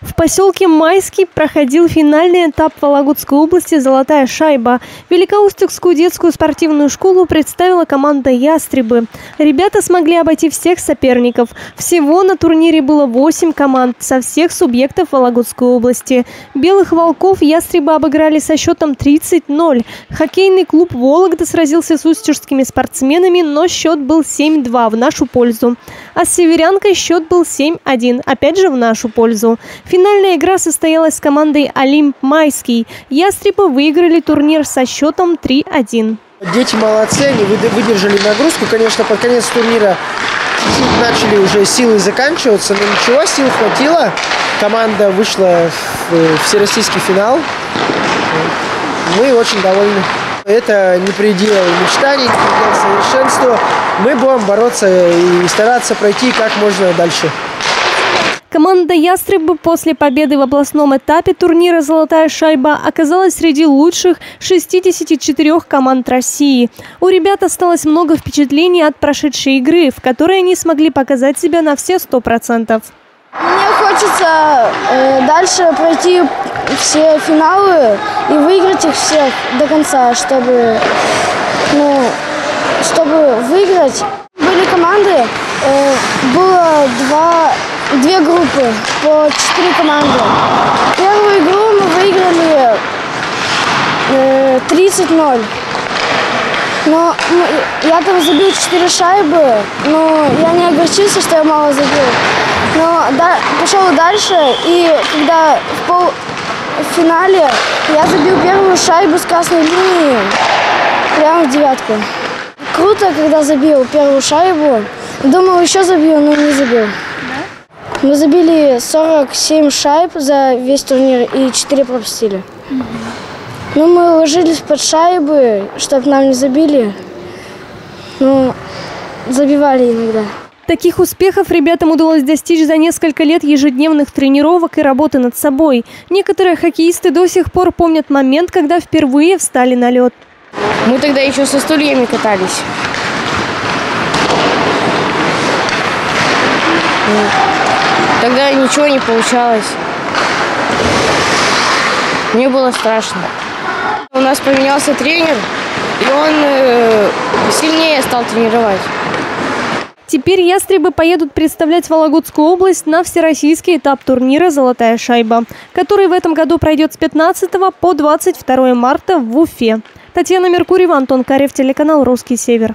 В поселке Майский проходил финальный этап Вологодской области «Золотая шайба». Великоустюгскую детскую спортивную школу представила команда «Ястребы». Ребята смогли обойти всех соперников. Всего на турнире было 8 команд со всех субъектов Вологодской области. Белых волков «Ястребы» обыграли со счетом 30-0. Хоккейный клуб «Вологда» сразился с устюжскими спортсменами, но счет был 7-2 в нашу пользу. А с «Северянкой» счет был 7-1, опять же в нашу пользу. Финальная игра состоялась с командой «Олимп Майский». «Ястребы» выиграли турнир со счетом 3-1. Дети молодцы, они выдержали нагрузку. Конечно, под конец турнира начали уже силы заканчиваться, но ничего, сил хватило. Команда вышла в всероссийский финал. Мы очень довольны. Это не предел мечтаний, не предел совершенства. Мы будем бороться и стараться пройти как можно дальше. Команда «Ястребы» после победы в областном этапе турнира «Золотая шайба» оказалась среди лучших 64 команд России. У ребят осталось много впечатлений от прошедшей игры, в которой они смогли показать себя на все 100%. Мне хочется дальше пройти все финалы и выиграть их всех до конца, чтобы выиграть. Были команды, было две группы по 4 команды. Первую игру мы выиграли 30-0. Но я там забил 4 шайбы, но я не огорчился, что я мало забил. Но пошел дальше, и когда в финале я забил первую шайбу с красной линии прямо в девятку. Круто, когда забил первую шайбу. Думал, еще забью, но не забил. Мы забили 47 шайб за весь турнир и 4 пропустили. Ну, мы ложились под шайбы, чтобы нам не забили. Ну, забивали иногда. Таких успехов ребятам удалось достичь за несколько лет ежедневных тренировок и работы над собой. Некоторые хоккеисты до сих пор помнят момент, когда впервые встали на лед. Мы тогда еще со стульями катались. Тогда ничего не получалось. Мне было страшно. У нас поменялся тренер, и он сильнее стал тренировать. Теперь «Ястребы» поедут представлять Вологодскую область на всероссийский этап турнира «Золотая шайба», который в этом году пройдет с 15 по 22 марта в Уфе. Татьяна Меркурьева, Антон Карев, телеканал «Русский Север».